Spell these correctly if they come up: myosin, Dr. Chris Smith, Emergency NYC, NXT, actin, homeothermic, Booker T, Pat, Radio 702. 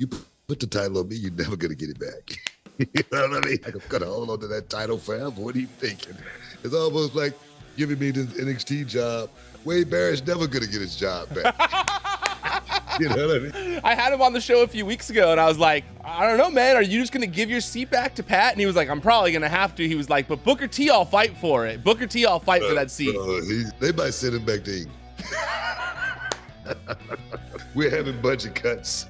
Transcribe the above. you put the title on me, you're never going to get it back. You know what I mean? I'm going to hold on to that title forever. What are you thinking? It's almost like giving me this NXT job. Wade Barrett's never going to get his job back. You know what I mean? I had him on the show a few weeks ago, and I was like, I don't know, man. Are you just going to give your seat back to Pat? And he was like, I'm probably going to have to. He was like, but Booker T, I'll fight for it. Booker T, I'll fight for that seat. They might send him back to England. We're having budget cuts.